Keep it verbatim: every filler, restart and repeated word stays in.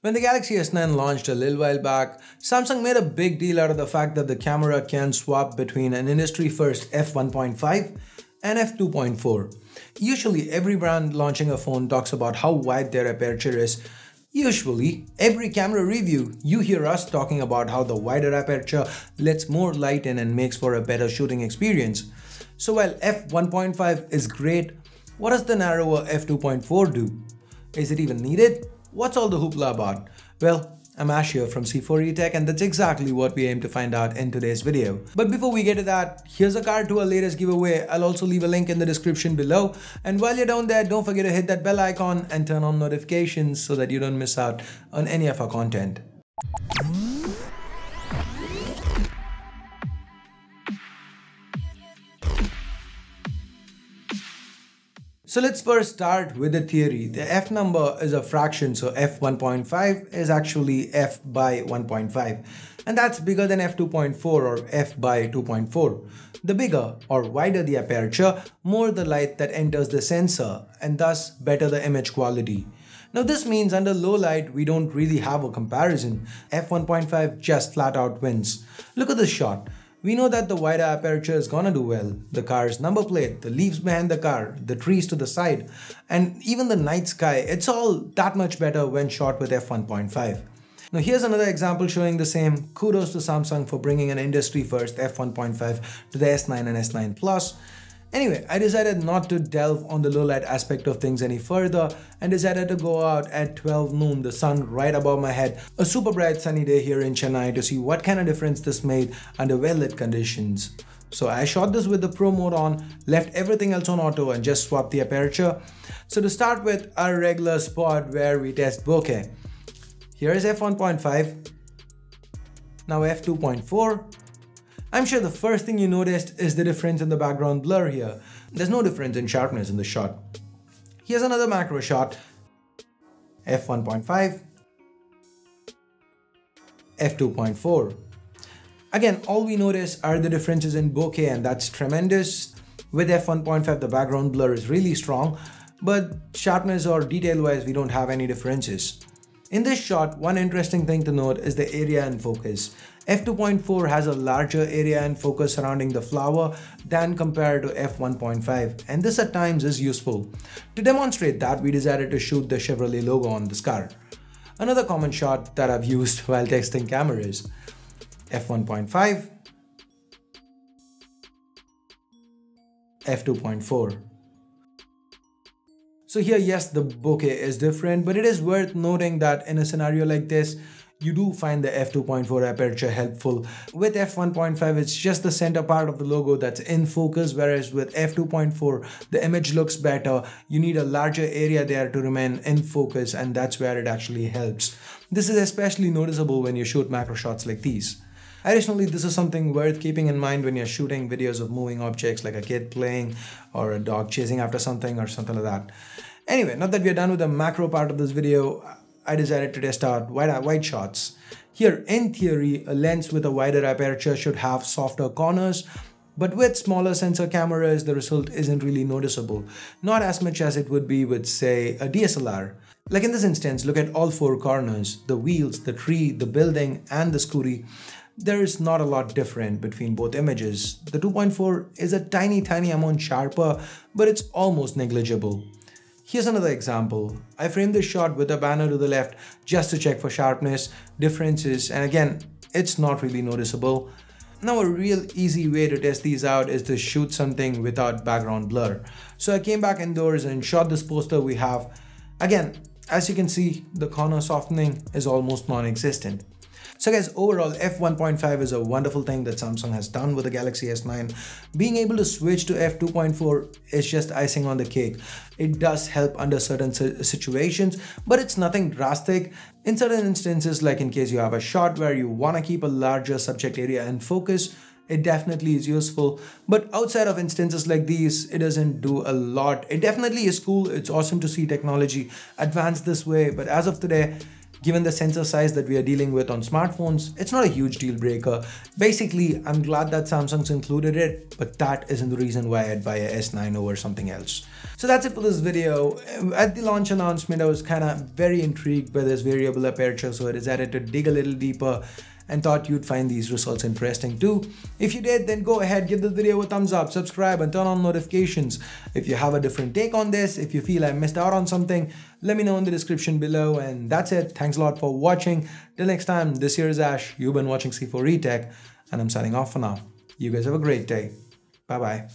When the Galaxy S nine launched a little while back, Samsung made a big deal out of the fact that the camera can swap between an industry-first f one point five and f two point four. Usually, every brand launching a phone talks about how wide their aperture is. Usually, every camera review, you hear us talking about how the wider aperture lets more light in and makes for a better shooting experience. So while f one point five is great, what does the narrower f two point four do? Is it even needed? What's all the hoopla about? Well, I'm Ash here from C four E tech, and that's exactly what we aim to find out in today's video. But before we get to that, here's a card to our latest giveaway. I'll also leave a link in the description below. And while you're down there, don't forget to hit that bell icon and turn on notifications so that you don't miss out on any of our content. So let's first start with the theory. The f number is a fraction, so f one point five is actually f by one point five. And that's bigger than f two point four or f by two point four. The bigger or wider the aperture, more the light that enters the sensor, and thus better the image quality. Now this means under low light, we don't really have a comparison. f one point five just flat out wins. Look at this shot. We know that the wider aperture is gonna do well. The car's number plate, the leaves behind the car, the trees to the side, and even the night sky, it's all that much better when shot with f one point five. Now here's another example showing the same. Kudos to Samsung for bringing an industry first f one point five to the S nine and S nine plus. Anyway, I decided not to delve on the low light aspect of things any further and decided to go out at twelve noon, the sun right above my head, a super bright sunny day here in Chennai, to see what kind of difference this made under well-lit conditions. So I shot this with the pro mode on, left everything else on auto, and just swapped the aperture. So to start with, our regular spot where we test bokeh. Here is f one point five, now f two point four. I'm sure the first thing you noticed is the difference in the background blur here. There's no difference in sharpness in the shot. Here's another macro shot. f one point five. f two point four. Again, all we notice are the differences in bokeh, and that's tremendous. With f one point five, the background blur is really strong, but sharpness or detail-wise, we don't have any differences. In this shot, one interesting thing to note is the area in focus. f two point four has a larger area in focus surrounding the flower than compared to f one point five, and this at times is useful. To demonstrate that, we decided to shoot the Chevrolet logo on this car. Another common shot that I've used while testing cameras. f one point five, f two point four. So here, yes, the bokeh is different, but it is worth noting that in a scenario like this, you do find the f two point four aperture helpful. With f one point five, it's just the center part of the logo that's in focus, whereas with f two point four, the image looks better. You need a larger area there to remain in focus, and that's where it actually helps. This is especially noticeable when you shoot macro shots like these. Additionally, this is something worth keeping in mind when you're shooting videos of moving objects, like a kid playing or a dog chasing after something or something like that. Anyway, now that we're done with the macro part of this video, I decided to test out wide, wide shots. Here, in theory, a lens with a wider aperture should have softer corners, but with smaller sensor cameras, the result isn't really noticeable. Not as much as it would be with, say, a D S L R. Like in this instance, look at all four corners, the wheels, the tree, the building, and the scooty. There is not a lot different between both images. The two point four is a tiny, tiny amount sharper, but it's almost negligible. Here's another example. I framed this shot with a banner to the left just to check for sharpness, differences, and again, it's not really noticeable. Now, a real easy way to test these out is to shoot something without background blur. So I came back indoors and shot this poster we have. Again, as you can see, the corner softening is almost non-existent. So guys, overall, f one point five is a wonderful thing that Samsung has done with the Galaxy S nine. Being able to switch to f two point four is just icing on the cake. It does help under certain situations, but it's nothing drastic. In certain instances, like in case you have a shot where you want to keep a larger subject area in focus, it definitely is useful. But outside of instances like these, it doesn't do a lot. It definitely is cool. It's awesome to see technology advance this way, but as of today, Given the sensor size that we are dealing with on smartphones, it's not a huge deal breaker. Basically, I'm glad that Samsung's included it, but that isn't the reason why I'd buy a S nine over something else. So that's it for this video. At the launch announcement, I was kind of very intrigued by this variable aperture, so I decided to dig a little deeper and thought you'd find these results interesting too. If you did, then go ahead, give this video a thumbs up, subscribe, and turn on notifications. If you have a different take on this, if you feel I missed out on something, let me know in the description below. And that's it. Thanks a lot for watching. Till next time, this here is Ash. You've been watching C four E Tech, and I'm signing off for now. You guys have a great day. Bye-bye.